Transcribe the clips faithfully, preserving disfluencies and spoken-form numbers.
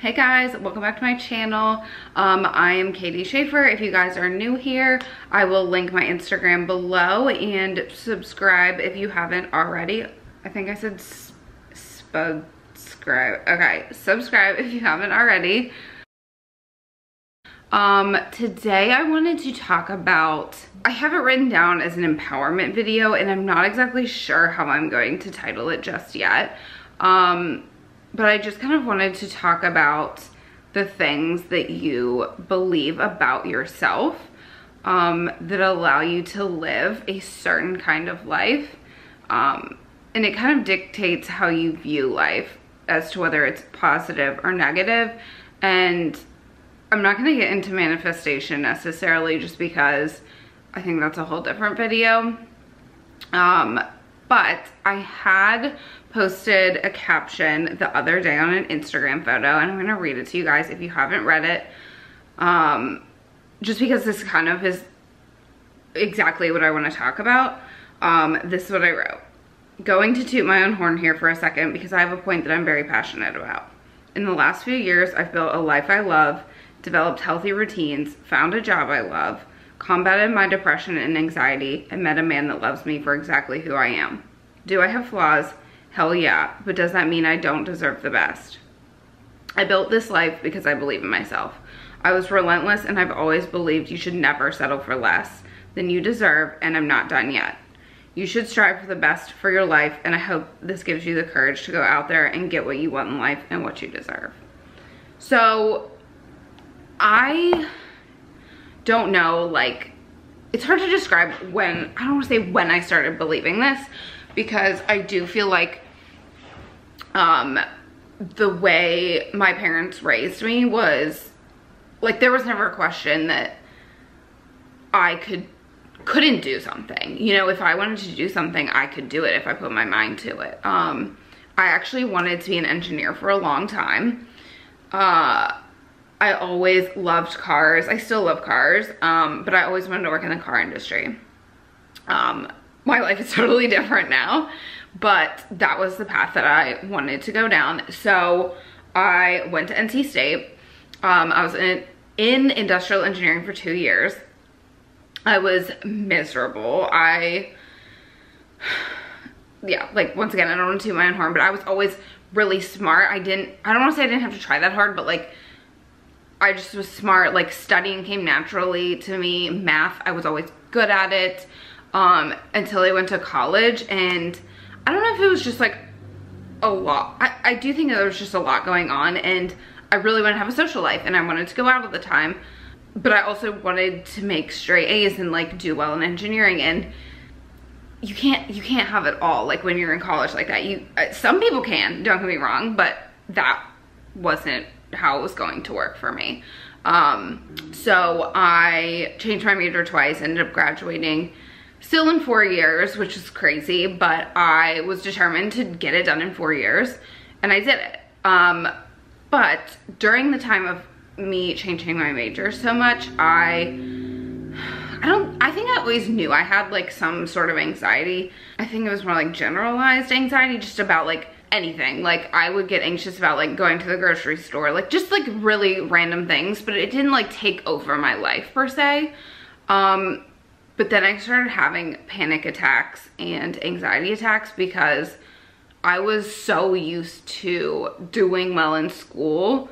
Hey guys, welcome back to my channel. Um, I am Katie Shaffer. If you guys are new here, I will link my Instagram below and subscribe if you haven't already. I think I said subscribe. Okay, subscribe if you haven't already. Um, today I wanted to talk about, I have it written down as an empowerment video and I'm not exactly sure how I'm going to title it just yet. Um, But I just kind of wanted to talk about the things that you believe about yourself um, that allow you to live a certain kind of life. Um, and it kind of dictates how you view life as to whether it's positive or negative. And I'm not going to get into manifestation necessarily just because I think that's a whole different video. Um, but I had posted a caption the other day on an Instagram photo, and I'm gonna read it to you guys if you haven't read it, um, just because this kind of is exactly what I wanna talk about. Um, this is what I wrote. Going to toot my own horn here for a second because I have a point that I'm very passionate about. In the last few years, I've built a life I love, developed healthy routines, found a job I love, combated my depression and anxiety, and met a man that loves me for exactly who I am. Do I have flaws? Hell yeah, but does that mean I don't deserve the best? I built this life because I believe in myself. I was relentless, and I've always believed you should never settle for less than you deserve, and I'm not done yet. You should strive for the best for your life, and I hope this gives you the courage to go out there and get what you want in life and what you deserve. So I don't know, like, it's hard to describe when, I don't want to say when I started believing this, because I do feel like um, the way my parents raised me was, like, there was never a question that I could, couldn't do something. You know, if I wanted to do something, I could do it if I put my mind to it. Um, I actually wanted to be an engineer for a long time. Uh, I always loved cars. I still love cars, um, but I always wanted to work in the car industry. Um, My life is totally different now, but that was the path that I wanted to go down. So I went to N C State. Um, I was in, in industrial engineering for two years. I was miserable. I, yeah, like, once again, I don't want to toot my own horn, but I was always really smart. I didn't, I don't want to say I didn't have to try that hard, but, like, I just was smart. Like, studying came naturally to me. Math, I was always good at it. Um, until I went to college, and I don't know if it was just, like, a lot. I, I do think that there was just a lot going on, and I really wanted to have a social life, and I wanted to go out all the time, but I also wanted to make straight A's and, like, do well in engineering, and you can't, you can't have it all, like, when you're in college like that. You, uh, some people can, don't get me wrong, but that wasn't how it was going to work for me. Um, so I changed my major twice, ended up graduating still in four years, which is crazy, but I was determined to get it done in four years, and I did it. Um, but during the time of me changing my major so much, I, I don't, I think I always knew I had, like, some sort of anxiety. I think it was more like generalized anxiety, just about, like, anything. Like, I would get anxious about, like, going to the grocery store, like, just, like, really random things, but it didn't, like, take over my life per se. Um, But then I started having panic attacks and anxiety attacks because I was so used to doing well in school,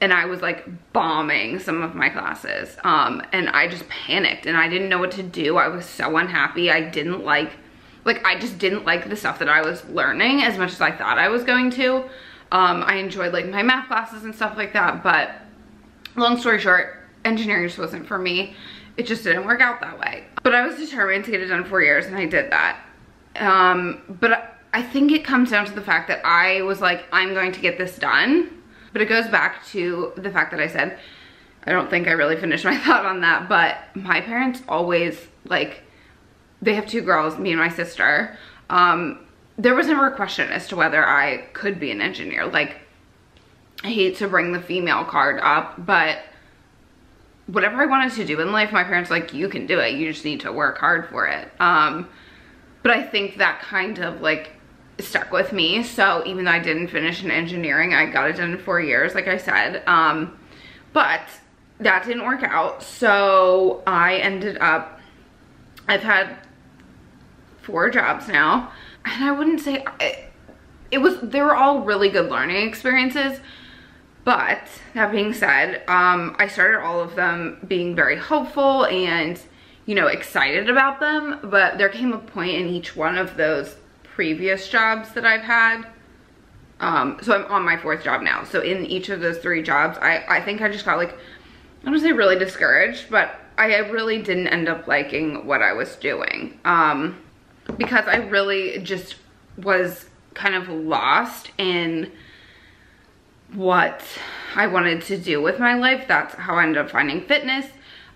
and I was, like, bombing some of my classes. Um, and I just panicked, and I didn't know what to do. I was so unhappy. I didn't like, like, I just didn't like the stuff that I was learning as much as I thought I was going to. Um, I enjoyed, like, my math classes and stuff like that, but long story short, engineering just wasn't for me. It just didn't work out that way. But I was determined to get it done in four years, and I did that. Um, but I think it comes down to the fact that I was like, I'm going to get this done. But it goes back to the fact that I said, I don't think I really finished my thought on that, but my parents always, like, they have two girls, me and my sister. Um, there was never a question as to whether I could be an engineer. Like, I hate to bring the female card up, but whatever I wanted to do in life, my parents were like, you can do it. You just need to work hard for it. Um, but I think that kind of, like, stuck with me. So even though I didn't finish in engineering, I got it done in four years, like I said. Um, but that didn't work out. So I ended up, I've had four jobs now. And I wouldn't say, it, it was, they were all really good learning experiences. But that being said, um, I started all of them being very hopeful and, you know, excited about them. But there came a point in each one of those previous jobs that I've had. Um, so I'm on my fourth job now. So in each of those three jobs, I, I think I just got like, I don't say really discouraged, but I really didn't end up liking what I was doing. Um, because I really just was kind of lost in what I wanted to do with my life. That's how I ended up finding fitness.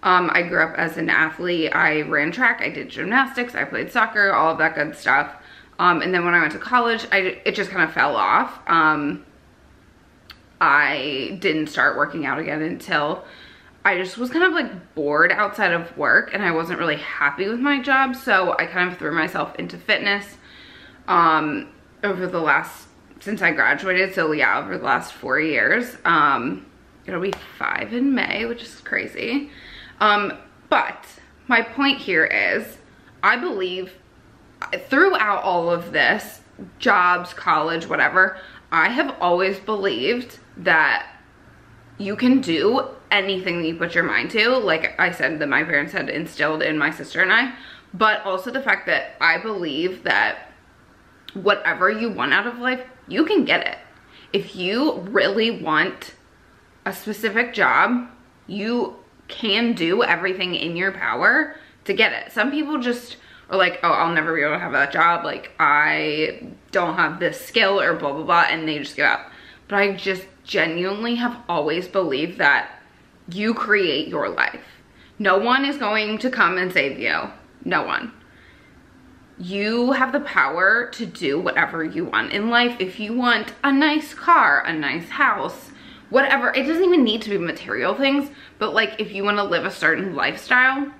Um, I grew up as an athlete. I ran track, I did gymnastics, I played soccer, all of that good stuff. Um, and then when I went to college, I, it just kind of fell off. Um, I didn't start working out again until I just was kind of like bored outside of work, and I wasn't really happy with my job. So I kind of threw myself into fitness um, over the last, since I graduated. So yeah, over the last four years. Um, it'll be five in May, which is crazy. Um, but my point here is, I believe throughout all of this, jobs, college, whatever, I have always believed that you can do anything that you put your mind to. Like I said, that my parents had instilled in my sister and I, but also the fact that I believe that whatever you want out of life, you can get it. If you really want a specific job, you can do everything in your power to get it. Some people just are like, oh, I'll never be able to have that job. Like, I don't have this skill or blah, blah, blah, and they just give up. But I just genuinely have always believed that you create your life. No one is going to come and save you. No one. You have the power to do whatever you want in life. If you want a nice car, a nice house, whatever, it doesn't even need to be material things, but like if you want to live a certain lifestyle,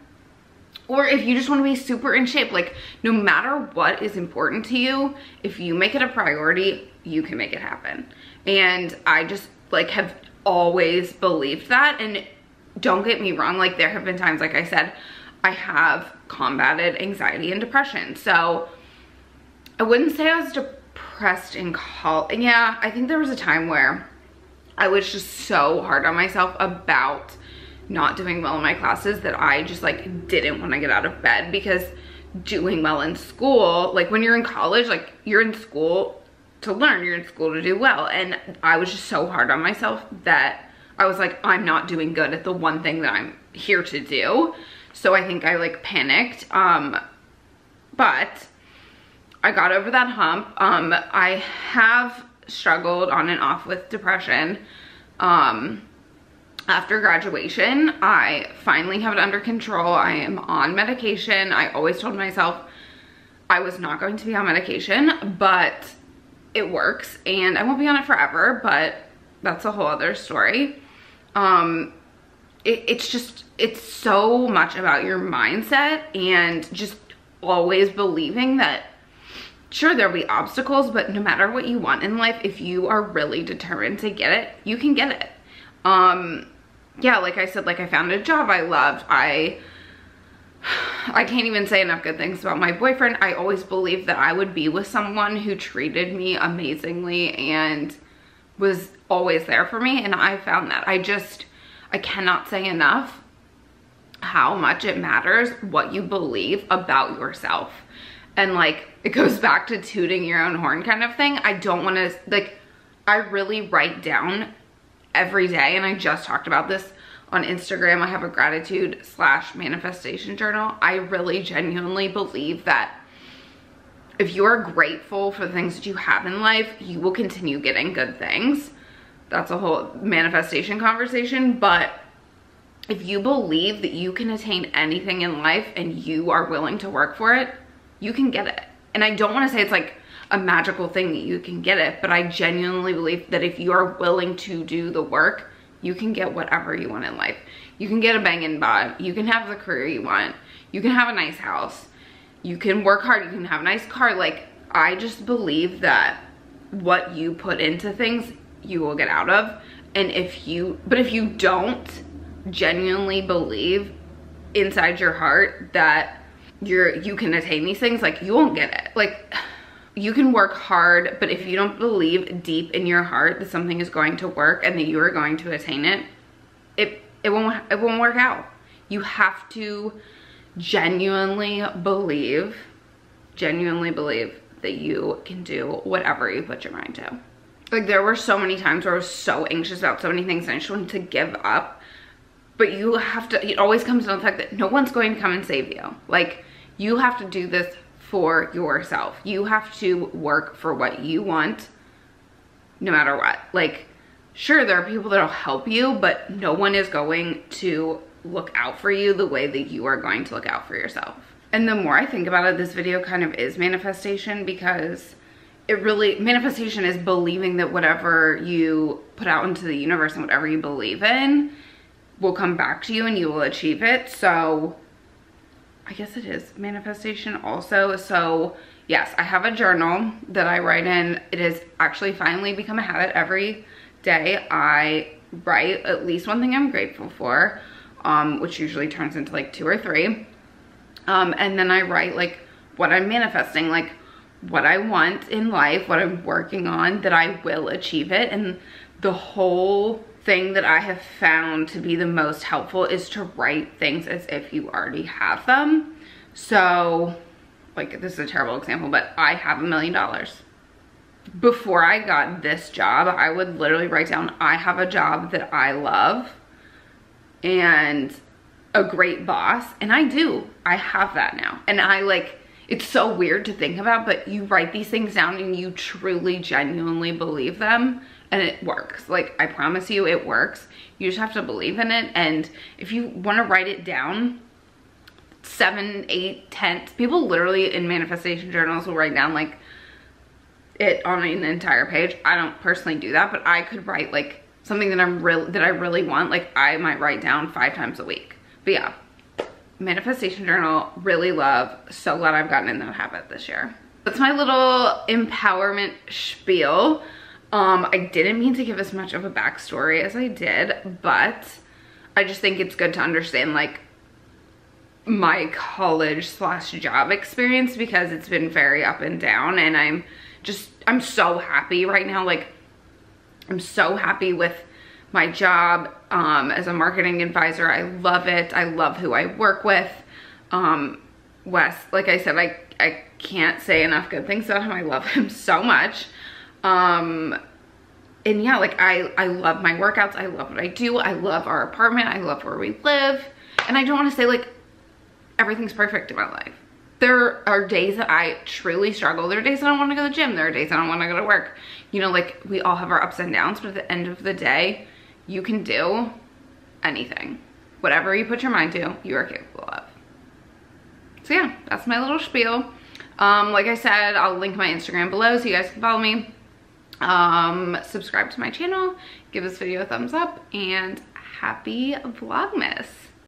or if you just want to be super in shape, like no matter what is important to you, if you make it a priority, you can make it happen. And I just like have always believed that. And don't get me wrong, like there have been times, like I said, I have combated anxiety and depression. So I wouldn't say I was depressed in college. Yeah, I think there was a time where I was just so hard on myself about not doing well in my classes that I just like didn't want to get out of bed, because doing well in school, like when you're in college, like you're in school to learn, you're in school to do well. And I was just so hard on myself that I was like, I'm not doing good at the one thing that I'm here to do. So I think I like panicked, um, but I got over that hump. Um, I have struggled on and off with depression. Um, after graduation, I finally have it under control. I am on medication. I always told myself I was not going to be on medication, but it works, and I won't be on it forever, but that's a whole other story. Um, it, it's just, it's so much about your mindset and just always believing that, sure, there'll be obstacles, but no matter what you want in life, if you are really determined to get it, you can get it. Um, yeah, like I said, like I found a job I loved. I, I can't even say enough good things about my boyfriend. I always believed that I would be with someone who treated me amazingly and was always there for me, and I found that. I just, I cannot say enough how much it matters what you believe about yourself. And like, it goes back to tooting your own horn kind of thing. I don't want to, like, I really write down every day, and I just talked about this on Instagram. I have a gratitude slash manifestation journal. I really genuinely believe that if you are grateful for the things that you have in life, you will continue getting good things. That's a whole manifestation conversation. But if you believe that you can attain anything in life and you are willing to work for it, you can get it. And I don't want to say it's like a magical thing that you can get it, but I genuinely believe that if you are willing to do the work, you can get whatever you want in life. You can get a banging bod. You can have the career you want. You can have a nice house. You can work hard. You can have a nice car. Like, I just believe that what you put into things, you will get out of. And if you, but if you don't genuinely believe inside your heart that you're, you can attain these things, like, you won't get it. Like, you can work hard, but if you don't believe deep in your heart that something is going to work and that you are going to attain it, it, it won't, it won't work out. You have to genuinely believe, genuinely believe that you can do whatever you put your mind to. Like, there were so many times where I was so anxious about so many things and I just wanted to give up. But you have to, it always comes down to the fact that no one's going to come and save you. Like, you have to do this for yourself. You have to work for what you want, no matter what. Like, sure, there are people that'll help you, but no one is going to look out for you the way that you are going to look out for yourself. And the more I think about it, this video kind of is manifestation, because it really, manifestation is believing that whatever you put out into the universe and whatever you believe in will come back to you and you will achieve it. So I guess it is manifestation also. So yes, I have a journal that I write in. It has actually finally become a habit. Every day I write at least one thing I'm grateful for, um, which usually turns into like two or three. Um, and then I write like what I'm manifesting, like what I want in life, what I'm working on, that I will achieve it. And the whole thing that I have found to be the most helpful is to write things as if you already have them. So, like, this is a terrible example, but I have a million dollars. Before I got this job, I would literally write down, I have a job that I love and a great boss. And I do. I have that now. And I, like, it's so weird to think about, but you write these things down and you truly, genuinely believe them, and it works. Like, I promise you, it works. You just have to believe in it. And if you want to write it down, seven, eight, ten, people literally in manifestation journals will write down like it on an entire page. I don't personally do that, but I could write like something that I'm real that I really want. Like, I might write down five times a week. But yeah. Manifestation journal, really love. So glad I've gotten in that habit this year. That's my little empowerment spiel. Um, I didn't mean to give as much of a backstory as I did, but I just think it's good to understand like my college slash job experience, because it's been very up and down, and I'm just, I'm so happy right now. Like, I'm so happy with my job um, as a marketing advisor. I love it. I love who I work with. Um, Wes, like I said, I, I can't say enough good things about him. I love him so much. Um, and yeah, like I, I love my workouts. I love what I do. I love our apartment. I love where we live. And I don't want to say like everything's perfect in my life. There are days that I truly struggle. There are days that I don't want to go to the gym. There are days that I don't want to go to work. You know, like, we all have our ups and downs, but at the end of the day, you can do anything. Whatever you put your mind to, you are capable of. So yeah, that's my little spiel. Um, like I said, I'll link my Instagram below so you guys can follow me. Um, subscribe to my channel, give this video a thumbs up, and happy Vlogmas.